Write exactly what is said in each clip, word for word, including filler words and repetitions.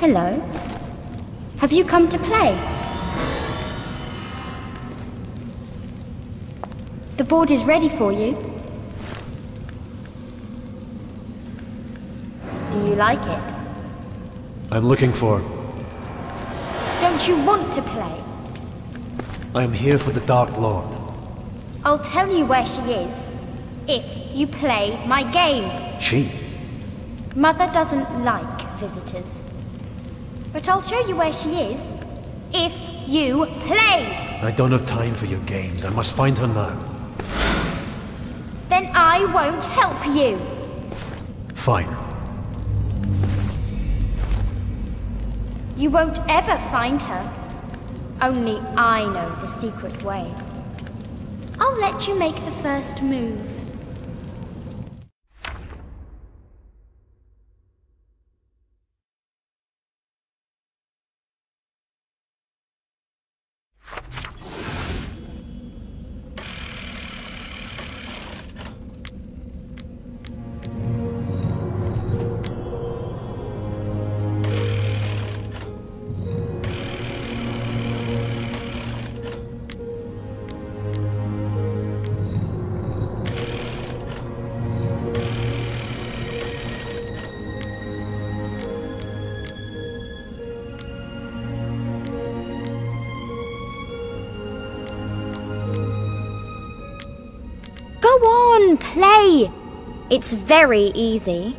Hello. Have you come to play? The board is ready for you. Do you like it? I'm looking for... Don't you want to play? I am here for the Dark Lord. I'll tell you where she is, if you play my game. She? Mother doesn't like visitors. But I'll show you where she is, if you play! I don't have time for your games. I must find her now. Then I won't help you. Fine. You won't ever find her. Only I know the secret way. I'll let you make the first move. Go on, play! It's very easy.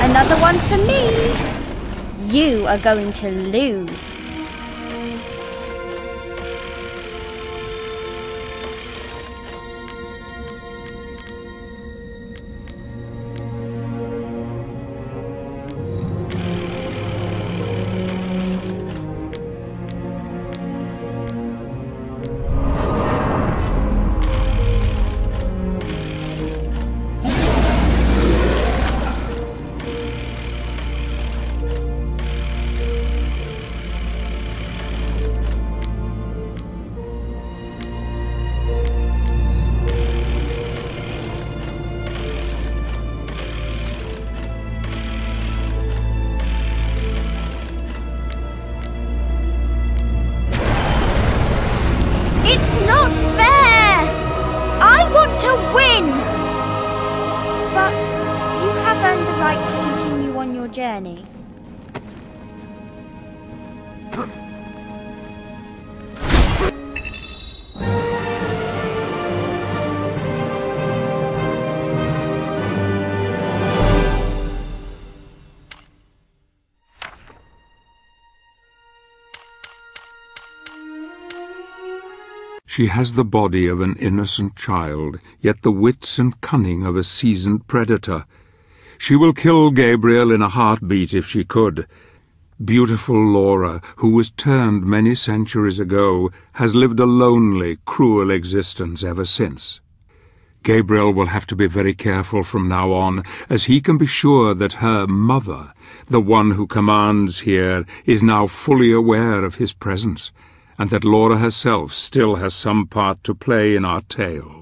Another one for me! You are going to lose. Journey. She has the body of an innocent child, yet the wits and cunning of a seasoned predator. She will kill Gabriel in a heartbeat if she could. Beautiful Laura, who was turned many centuries ago, has lived a lonely, cruel existence ever since. Gabriel will have to be very careful from now on, as he can be sure that her mother, the one who commands here, is now fully aware of his presence, and that Laura herself still has some part to play in our tale.